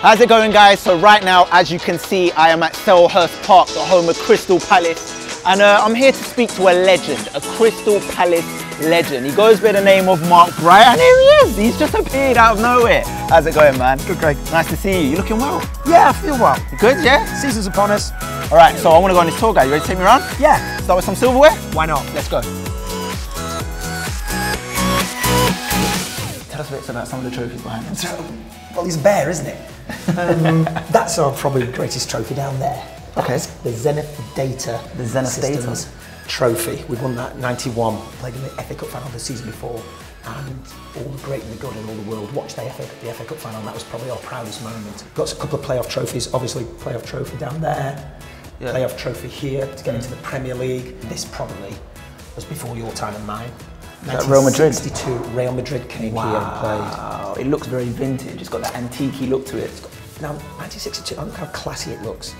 How's it going, guys? So right now, as you can see, I am at Selhurst Park, the home of Crystal Palace, and I'm here to speak to a legend, a Crystal Palace legend. He goes by the name of Mark Bright, and here he is. He's just appeared out of nowhere. How's it going, man? Good, Greg. Nice to see you. You looking well? Yeah, I feel well. You good, yeah? Season's upon us. All right, so I want to go on this tour, guys. You ready to take me around? Yeah. Start with some silverware? Why not? Let's go. Tell us a bit about some of the trophies behind us. Well, it's bare, isn't it? That's our probably greatest trophy down there. Okay. That's the Zenith Data Systems trophy. We won that in '91. Played in the FA Cup final the season before, and all the great and the good in all the world watched the FA Cup final. That was probably our proudest moment. Got a couple of playoff trophies. Obviously, playoff trophy down there. Yeah. Playoff trophy here to get into the Premier League. This probably was before your time and mine. That Real Madrid. 1962, Real Madrid came here and played. It looks very vintage. It's got that antique-y look to it. It's got, now, 1962, look how classy it looks.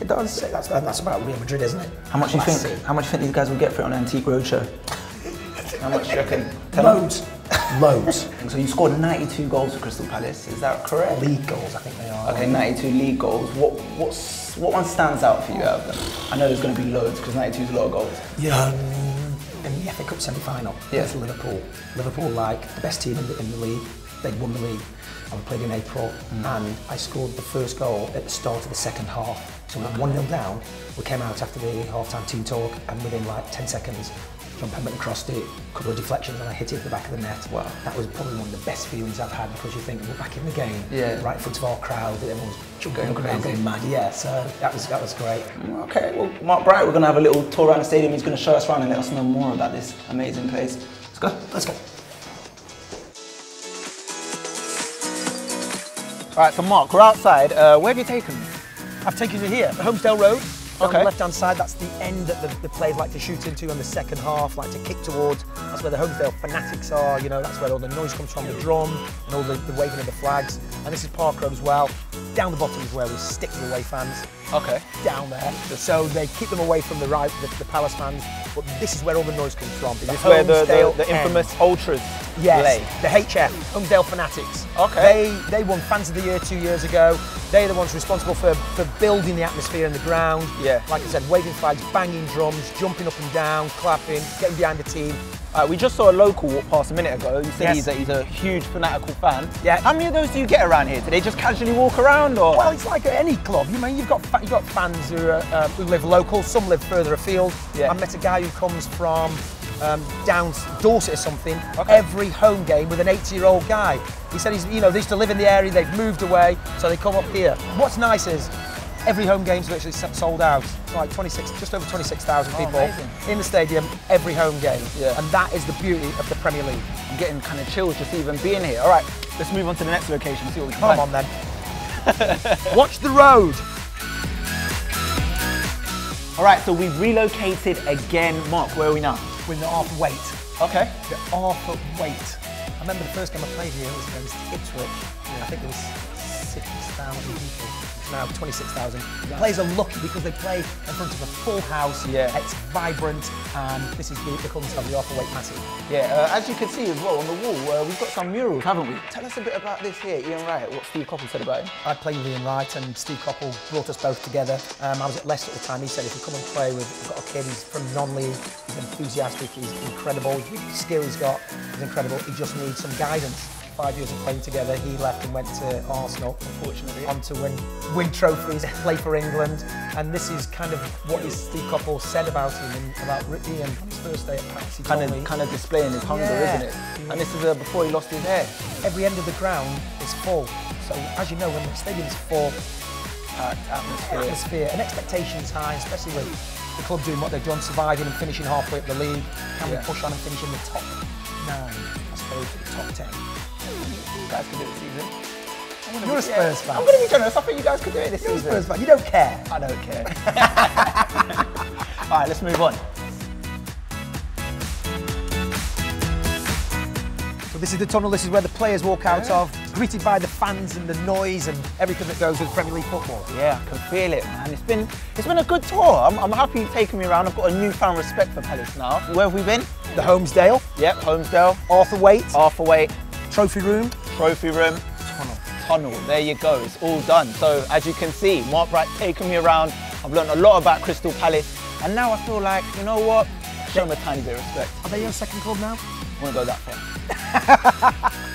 It does. That's about Real Madrid, isn't it? How much classy. Do you think? How much do you think these guys will get for it on Antique Roadshow? How much do you reckon? Loads. Loads. So you scored 92 goals for Crystal Palace. Is that correct? League goals, I think they are. Okay, 92 league goals. What one stands out for you out of them? I know there's going to be loads because 92 is a lot of goals. Yeah. In the FA Cup semi-final, against Liverpool. Liverpool, like the best team in the league, they'd won the league, and we played in April. And I scored the first goal at the start of the second half. So we were 1-0 down. We came out after the half-time team talk, and within like 10 seconds, John Pemberton crossed it, a couple of deflections, and I hit it at the back of the net. Wow. That was probably one of the best feelings I've had because you think we're back in the game, right foot of our crowd, that everyone's jumping around, going mad. Yeah, so that was great. Okay, well, Mark Bright, we're going to have a little tour around the stadium. He's going to show us around and let us know more about this amazing place. Let's go. Let's go. All right, so Mark, we're outside. Where have you taken me? I've taken you here, the Holmesdale Road. Okay. On the left-hand side, that's the end that the players like to shoot into in the second half, like to kick towards. That's where the Holmesdale Fanatics are, you know, that's where all the noise comes from, the drum and all the waving of the flags. And this is Park Road as well. Down the bottom is where we stick the away fans. Okay. Down there. So they keep them away from the right, the Palace fans, but this is where all the noise comes from. This is where the infamous ultras play. The HF, Holmesdale Fanatics. Okay. They won Fans of the Year 2 years ago. They're the ones responsible for building the atmosphere in the ground. Yeah. Like I said, waving flags, banging drums, jumping up and down, clapping, getting behind the team. We just saw a local walk past a minute ago. You said he's a huge fanatical fan. Yeah. How many of those do you get around here? Do they just casually walk around, or? Well, it's like at any club. You mean you've got fans who live local. Some live further afield. Yeah. I met a guy who comes from down Dorset or something. Okay. Every home game with an 80-year-old guy. He said they used to live in the area. They've moved away, so they come up here. What's nice is every home game's virtually sold out. It's like just over 26,000 people in the stadium every home game. Yeah. And that is the beauty of the Premier League. I'm getting kind of chills just even being here. All right, let's move on to the next location and see what we can find. Come on then. Watch the road. All right, so we've relocated again. Mark, where are we now? We're in the Arthur Waite. Okay. The Arthur Waite. I remember the first game I played here was against Ipswich. Yeah. I think it was 6,000 people, now 26,000. Players are lucky because they play in front of a full house. Yeah. It's vibrant, and this is the comes of the Arthur Waite Massive. Yeah, as you can see as well on the wall, we've got some murals, haven't we? Tell us a bit about this here, Ian Wright, what Steve Coppell said about it. I played with Ian Wright, and Steve Coppell brought us both together. I was at Leicester at the time. He said, if you come and play with, I've got a kid, he's from non-league, he's enthusiastic, he's incredible, the skill he's got is incredible, he just needs some guidance. 5 years of playing together, he left and went to Arsenal, unfortunately, on to win trophies, play for England, and this is kind of what Steve Coppell said about him and about Ian on his first day at Palace. Kind of displaying his hunger, isn't it? And this is before he lost his hair. Every end of the ground is full, so as you know, when the stadium is full, atmosphere and expectations high, especially with the club doing what they've done, surviving and finishing halfway up the league. Can we push on and finish in the top 9? I suppose the top 10. You guys can do it this season. You're a Spurs fan. I'm going to be generous. I think you guys can do it this season. You're a Spurs fan. You don't care. I don't care. All right, let's move on. So this is the tunnel. This is where the players walk out of, greeted by the fans and the noise and everything that goes with Premier League football. Yeah, I can feel it, man. It's been a good tour. I'm happy you've taken me around. I've got a newfound respect for Palace now. Where have we been? The Holmesdale. Yep, Holmesdale. Arthur Waite. Arthur Waite. Trophy room. Tunnel. tunnel. There you go, it's all done. So as you can see, Mark Bright taking me around. I've learned a lot about Crystal Palace, and now I feel like, you know what? Show them a tiny bit of respect. Are they your second club now? I won't go that far.